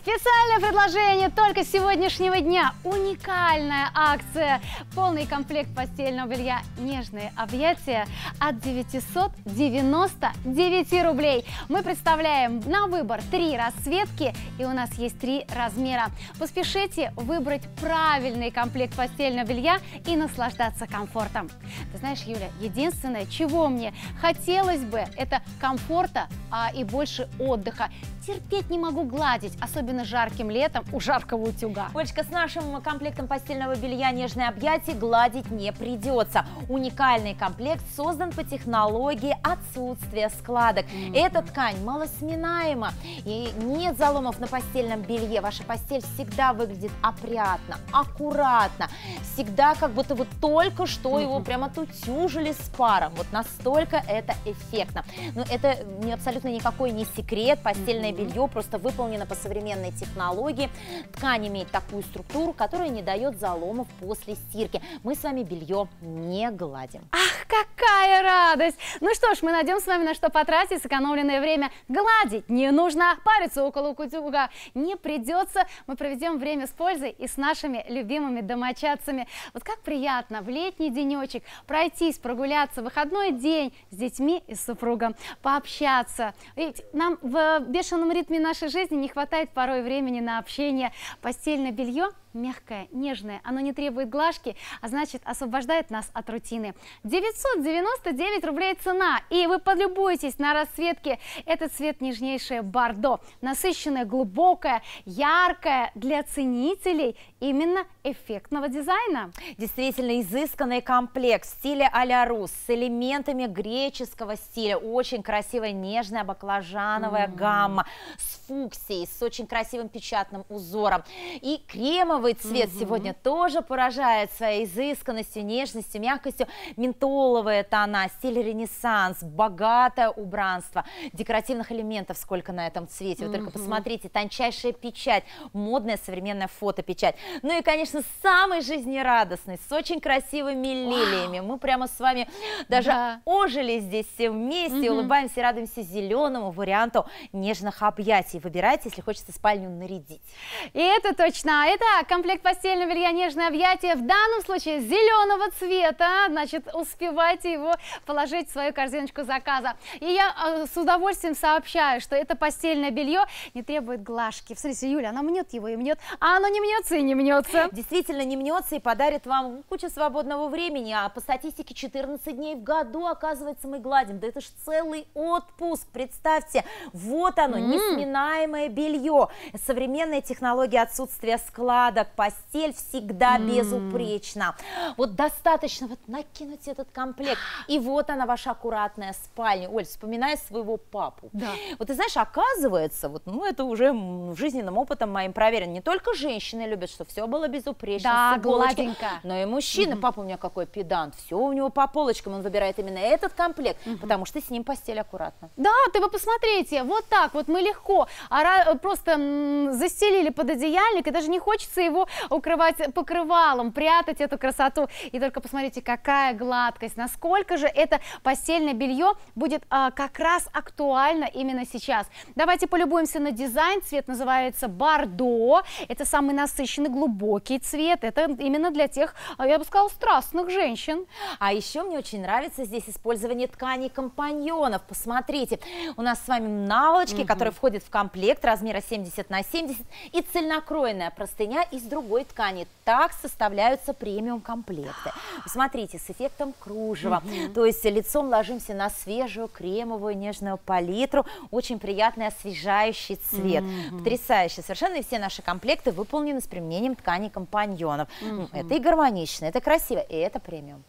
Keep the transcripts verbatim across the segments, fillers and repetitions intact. Специальное предложение только с сегодняшнего дня. Уникальная акция. Полный комплект постельного белья «Нежные объятия» от девятисот девяноста девяти рублей. Мы представляем на выбор три расцветки, и у нас есть три размера. Поспешите выбрать правильный комплект постельного белья и наслаждаться комфортом. Ты знаешь, Юля, единственное, чего мне хотелось бы, это комфорта а, и больше отдыха. Терпеть не могу гладить, особенно жарким летом у жаркого утюга. Олечка, с нашим комплектом постельного белья «Нежные объятия» гладить не придется. Уникальный комплект создан по технологии отсутствия складок. Mm-hmm. Эта ткань малосминаема и нет заломов на постельном белье. Ваша постель всегда выглядит опрятно, аккуратно. Всегда как будто вы только что mm-hmm. его прямо тутюжили с паром. Вот настолько это эффектно. Но это не абсолютно никакой не секрет. Постельное mm-hmm. белье просто выполнено по современной технологии. Ткань имеет такую структуру, которая не дает заломов после стирки. Мы с вами белье не гладим. Ах, какая радость! Ну что ж, мы найдем с вами на что потратить сэкономленное время. Гладить не нужно, париться около утюга не придется. Мы проведем время с пользой и с нашими любимыми домочадцами. Вот как приятно в летний денечек пройтись, прогуляться, выходной день с детьми и с супругом, пообщаться. Ведь нам в бешеном ритме нашей жизни не хватает Хватает порой времени на общение. Постельное белье мягкое, нежное, оно не требует глажки, а значит освобождает нас от рутины. девятьсот девяносто девять рублей цена, и вы полюбуетесь на расцветке. Этот цвет нежнейшее бордо, насыщенное, глубокое, яркое, для ценителей именно эффектного дизайна. Действительно изысканный комплект в стиле а-ля рус с элементами греческого стиля, очень красивая нежная баклажановая mm. гамма с фуксией, с очень красивым печатным узором, и кремовый цвет угу. сегодня тоже поражает своей изысканностью, нежностью, мягкостью. Ментоловые тона, стиль ренессанс, богатое убранство, декоративных элементов сколько на этом цвете. Вы угу. только посмотрите, тончайшая печать, модная современная фотопечать. Ну и, конечно, самый жизнерадостный, с очень красивыми лилиями. Вау. Мы прямо с вами даже да. ожили здесь все вместе, угу. улыбаемся и радуемся зеленому варианту «Нежных объятий». Выбирайте, если хочется спальню нарядить. И это точно. Это комплект постельного белья «Нежные объятия», в данном случае зеленого цвета, значит, успевайте его положить в свою корзиночку заказа. И я с удовольствием сообщаю, что это постельное белье не требует глажки. Смотрите, Юля, она мнет его и мнет, а оно не мнется и не мнется. Действительно не мнется и подарит вам кучу свободного времени, а по статистике четырнадцать дней в году, оказывается, мы гладим. Да это ж целый отпуск, представьте, вот оно, м-м. несминаемое белье, современная технология отсутствия складок. Постель всегда mm. безупречна. Вот достаточно вот накинуть этот комплект, и вот она, ваша аккуратная спальня. Оль, вспоминая своего папу. Да. Вот ты знаешь, оказывается, вот, ну это уже жизненным опытом моим проверено, не только женщины любят, что все было безупречно, да, гладенько, но и мужчины. Mm-hmm. Папа у меня какой педант, все у него по полочкам, он выбирает именно этот комплект, mm-hmm. потому что с ним постель аккуратно. Да, ты вы посмотрите, вот так вот мы легко просто застелили под одеяльник, и даже не хочется его укрывать покрывалом, прятать эту красоту. И только посмотрите, какая гладкость, насколько же это постельное белье будет а, как раз актуально именно сейчас. Давайте полюбуемся на дизайн. Цвет называется бордо. Это самый насыщенный, глубокий цвет. Это именно для тех, я бы сказала, страстных женщин. А еще мне очень нравится здесь использование тканей компаньонов. Посмотрите, у нас с вами наволочки, угу. которые входят в комплект размера семьдесят на семьдесят, и цельнокроенная простыня из другой ткани. Так составляются премиум комплекты. Смотрите, с эффектом кружева. Mm-hmm. То есть лицом ложимся на свежую кремовую нежную палитру. Очень приятный освежающий цвет. Mm-hmm. Потрясающе. Совершенно и все наши комплекты выполнены с применением тканей компаньонов. Mm-hmm. Это и гармонично, это красиво, и это премиум.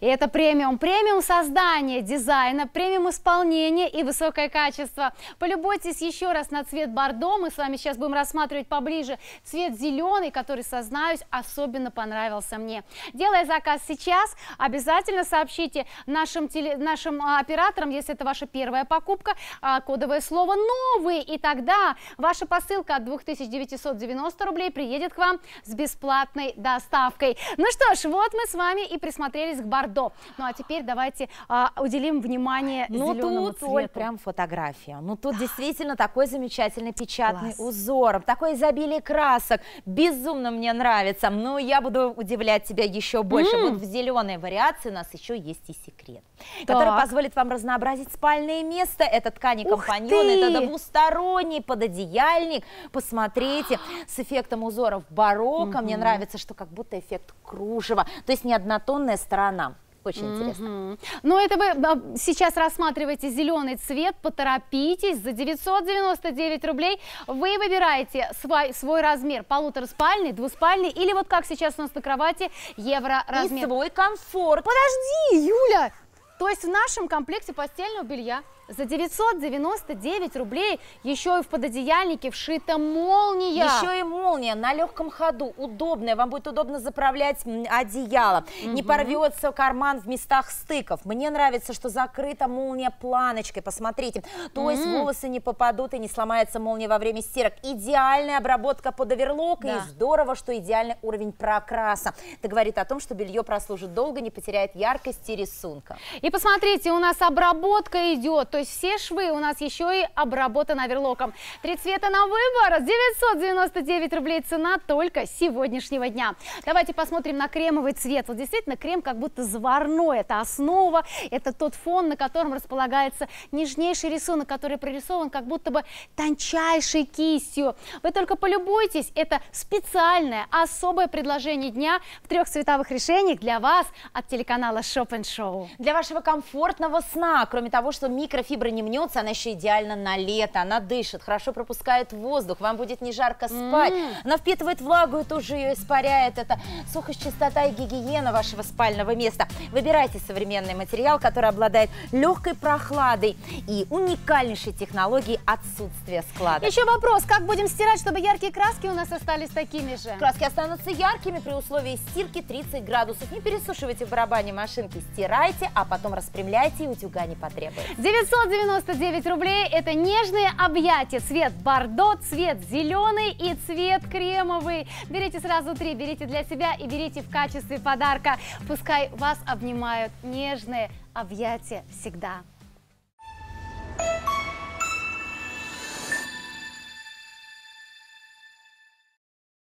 И это премиум. Премиум создания дизайна, премиум исполнения и высокое качество. Полюбуйтесь еще раз на цвет бордо. Мы с вами сейчас будем рассматривать поближе цвет зеленый, который, сознаюсь, особенно понравился мне. Делая заказ сейчас, обязательно сообщите нашим, теле... нашим операторам, если это ваша первая покупка, кодовое слово «новый». И тогда ваша посылка от двух тысяч девятисот девяноста рублей приедет к вам с бесплатной доставкой. Ну что ж, вот мы с вами и присмотрелись к бордо. Ну а теперь давайте а, уделим внимание ну, зеленому тут, цвету. Оль, прям фотография. Ну тут да. действительно такой замечательный печатный Класс. узор, такое изобилие красок. Безумно мне нравится. Ну я буду удивлять тебя еще больше. Mm. Вот в зеленой вариации у нас еще есть и секрет, так. который позволит вам разнообразить спальное место. Это ткани компаньон, это двусторонний пододеяльник. Посмотрите, с эффектом узоров барокко. Mm-hmm. Мне нравится, что как будто эффект кружева. То есть не однотонная сторона. Нам. Очень mm-hmm. интересно. Ну, это вы сейчас рассматриваете зеленый цвет. Поторопитесь. За девятьсот девяносто девять рублей вы выбираете свой, свой размер. Полутораспальный, двуспальный или вот как сейчас у нас на кровати евро размер. И свой комфорт. Подожди, Юля! То есть в нашем комплекте постельного белья за девятьсот девяносто девять рублей еще и в пододеяльнике вшита молния. Еще и молния на легком ходу, удобная, вам будет удобно заправлять одеяло, угу. не порвется карман в местах стыков. Мне нравится, что закрыта молния планочкой, посмотрите, то угу. есть волосы не попадут и не сломается молния во время стирок. Идеальная обработка под оверлок да. и здорово, что идеальный уровень прокраса. Это говорит о том, что белье прослужит долго, не потеряет яркости рисунка. И посмотрите, у нас обработка идет. То есть все швы у нас еще и обработаны оверлоком. Три цвета на выбор. девятьсот девяносто девять рублей цена только сегодняшнего дня. Давайте посмотрим на кремовый цвет. Вот действительно крем как будто заварной. Это основа, это тот фон, на котором располагается нежнейший рисунок, который прорисован как будто бы тончайшей кистью. Вы только полюбуйтесь. Это специальное, особое предложение дня в трех цветовых решениях для вас от телеканала Shop and Show. Для вашего комфортного сна. Кроме того, что микрофон фибра не мнется, она еще идеально на лето, она дышит, хорошо пропускает воздух, вам будет не жарко спать, mm. она впитывает влагу и тоже ее испаряет, это сухость, чистота и гигиена вашего спального места. Выбирайте современный материал, который обладает легкой прохладой и уникальнейшей технологией отсутствия складок. Еще вопрос, как будем стирать, чтобы яркие краски у нас остались такими же? Краски останутся яркими при условии стирки тридцать градусов, не пересушивайте в барабане машинки, стирайте, а потом распрямляйте и утюга не потребуется. девятьсот девяносто девять рублей – это нежные объятия, цвет бордо, цвет зеленый и цвет кремовый. Берите сразу три, берите для себя и берите в качестве подарка. Пускай вас обнимают нежные объятия всегда.